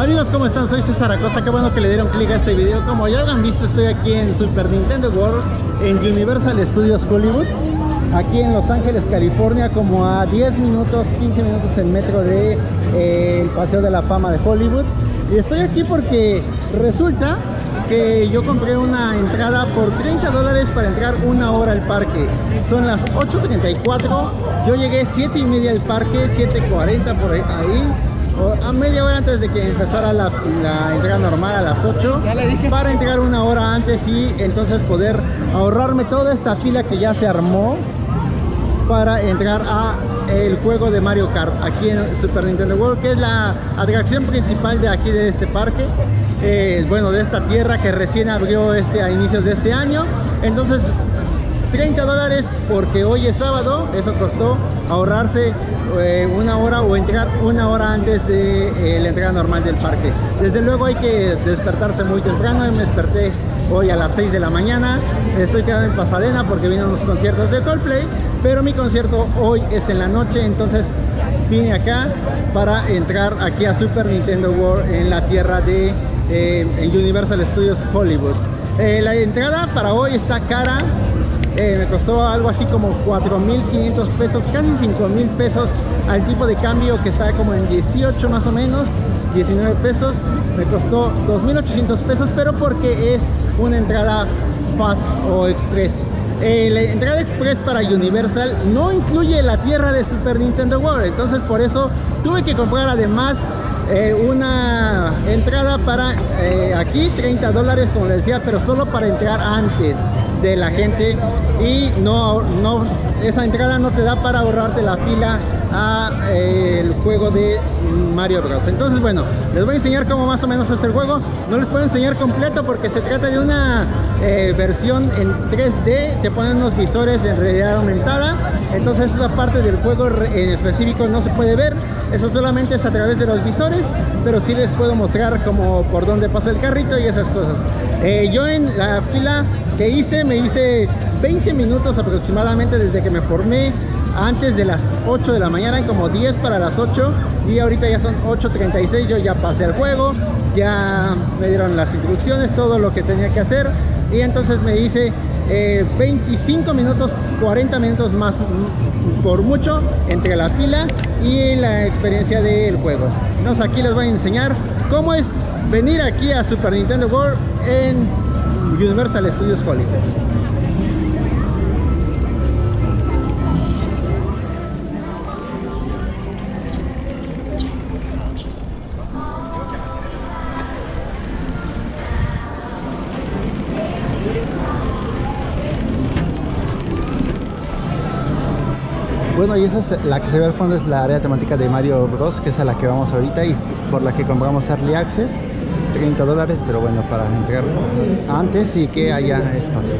Amigos, ¿cómo están? Soy César Acosta, qué bueno que le dieron clic a este video. Como ya habrán visto, estoy aquí en Super Nintendo World, en Universal Studios Hollywood, aquí en Los Ángeles, California, como a 10 minutos, 15 minutos en metro de el Paseo de la Fama de Hollywood. Y estoy aquí porque resulta que yo compré una entrada por $30 para entrar una hora al parque. Son las 8:34, yo llegué 7:30 al parque, 7:40 por ahí, a media hora antes de que empezara la entrega normal a las 8, para entregar una hora antes y entonces poder ahorrarme toda esta fila que ya se armó para entrar a el juego de Mario Kart aquí en Super Nintendo World, que es la atracción principal de aquí, de este parque, bueno, de esta tierra que recién abrió a inicios de este año. Entonces $30 porque hoy es sábado, eso costó ahorrarse una hora o entrar una hora antes de la entrada normal del parque. Desde luego hay que despertarse muy temprano, y me desperté hoy a las 6 de la mañana. Estoy quedando en Pasadena porque vienen unos conciertos de Coldplay, pero mi concierto hoy es en la noche, entonces vine acá para entrar aquí a Super Nintendo World en la tierra de Universal Studios Hollywood. La entrada para hoy está cara. Me costó algo así como 4,500 pesos, casi 5,000 pesos al tipo de cambio, que está como en 18 más o menos, 19 pesos. Me costó 2,800 pesos, pero porque es una entrada fast o express. La entrada express para Universal no incluye la tierra de Super Nintendo World, entonces por eso tuve que comprar además una entrada para aquí, $30 como les decía, pero solo para entrar antes de la gente, y no esa entrada no te da para ahorrarte la fila a el juego de Mario Bros. Entonces, bueno, les voy a enseñar cómo más o menos es el juego. No les puedo enseñar completo porque se trata de una versión en 3D, te ponen unos visores en realidad aumentada, entonces esa parte del juego en específico no se puede ver, eso solamente es a través de los visores, pero sí les puedo mostrar como por dónde pasa el carrito y esas cosas. Yo en la fila que hice, me hice 20 minutos aproximadamente desde que me formé antes de las 8 de la mañana, como 10 para las 8, y ahorita ya son 8:36, yo ya pasé el juego, ya me dieron las instrucciones, todo lo que tenía que hacer, y entonces me hice 25 minutos, 40 minutos más por mucho entre la fila y la experiencia del juego. Entonces aquí les voy a enseñar cómo es venir aquí a Super Nintendo World en Universal Studios Hollywood. Bueno, y esa es la que se ve al fondo, es la área temática de Mario Bros, que es a la que vamos ahorita y por la que compramos Early Access, $30, pero bueno, para entrar antes y que haya espacio.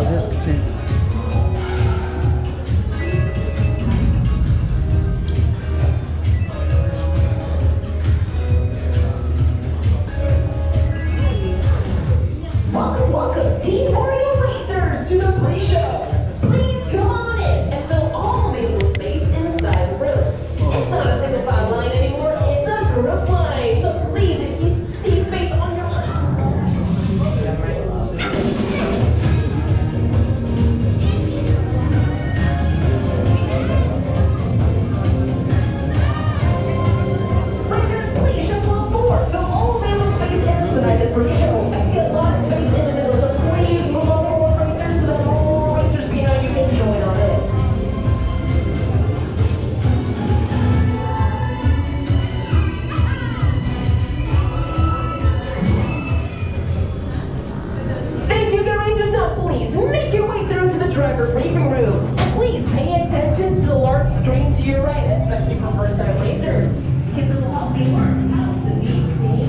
pases, sí. Especially for first-time racers, because it will help you learn how to beat the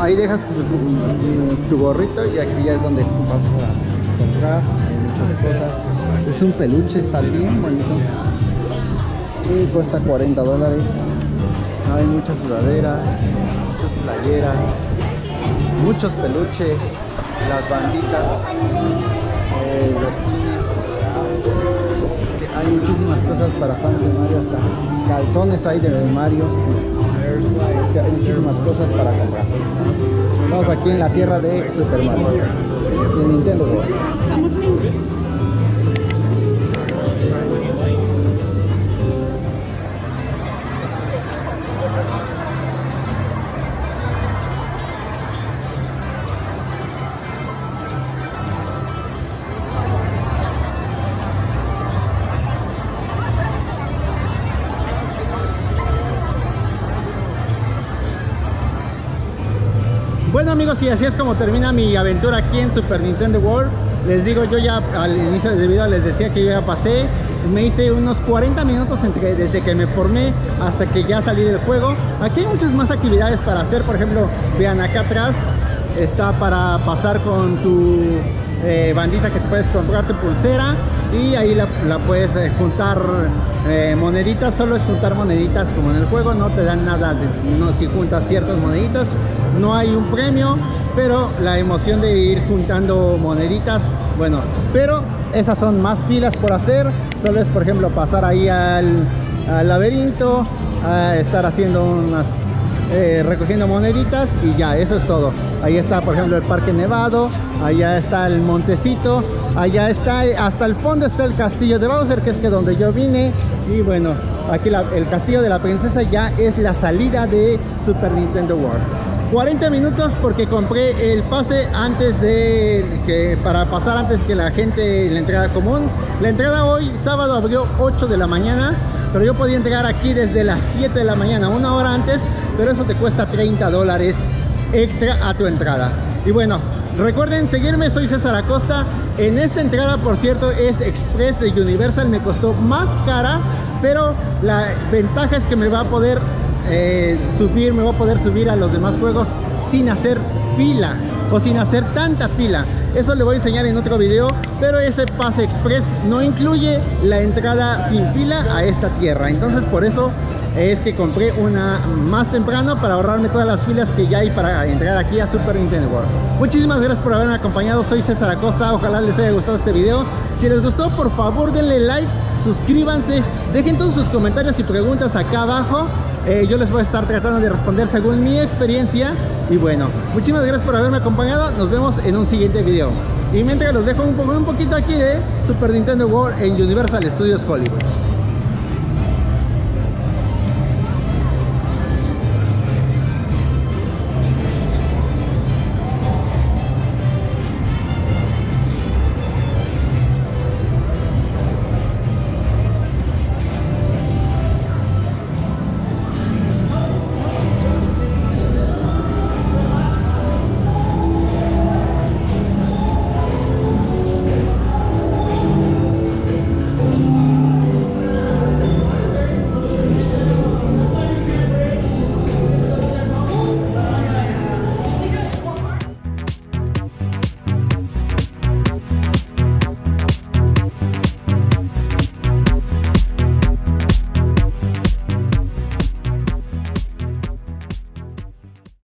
Ahí dejas tu gorrito y aquí ya es donde vas a comprar muchas cosas. Es un peluche, está bien bonito. Y cuesta $40. Hay muchas sudaderas, muchas playeras, muchos peluches, las banditas, los pines. Es que hay muchísimas cosas para fans de Mario, hasta calzones hay de Mario. Es que hay muchísimas cosas para comprar. Estamos aquí en la tierra de Super Mario, de Nintendo World. Bueno amigos, y así es como termina mi aventura aquí en Super Nintendo World. Les digo, yo ya al inicio del video les decía que yo ya pasé. Me hice unos 40 minutos desde que me formé hasta que ya salí del juego. Aquí hay muchas más actividades para hacer. Por ejemplo, vean acá atrás, está para pasar con tu bandita, que te puedes comprar tu pulsera y ahí la puedes juntar moneditas. Solo es juntar moneditas como en el juego, no te dan nada si juntas ciertas moneditas. No hay un premio, pero la emoción de ir juntando moneditas, bueno, pero esas son más filas por hacer. Solo es, por ejemplo, pasar ahí al laberinto, a estar haciendo unas recogiendo moneditas y ya, eso es todo. Ahí está, por ejemplo, el Parque Nevado, allá está el montecito, allá está, hasta el fondo está el castillo de Bowser, que es donde yo vine. Y bueno, aquí el castillo de la princesa ya es la salida de Super Nintendo World. 40 minutos porque compré el pase para pasar antes que la gente en la entrada común. La entrada hoy sábado abrió 8 de la mañana, pero yo podía entrar aquí desde las 7 de la mañana, una hora antes, pero eso te cuesta $30 extra a tu entrada. Y bueno, recuerden seguirme, soy César Acosta. En esta entrada, por cierto, es Express de Universal, me costó más cara, pero la ventaja es que me voy a poder subir a los demás juegos sin hacer fila o sin hacer tanta fila. Eso le voy a enseñar en otro video, pero ese pase express no incluye la entrada sin fila a esta tierra. Entonces por eso es que compré una más temprano, para ahorrarme todas las filas que ya hay para entrar aquí a Super Nintendo World. Muchísimas gracias por haberme acompañado, soy César Acosta, ojalá les haya gustado este video. Si les gustó, por favor denle like, suscríbanse, dejen todos sus comentarios y preguntas acá abajo. Yo les voy a estar tratando de responder según mi experiencia. Y bueno, muchísimas gracias por haberme acompañado. Nos vemos en un siguiente video. Y mientras los dejo un poquito aquí de Super Nintendo World en Universal Studios Hollywood.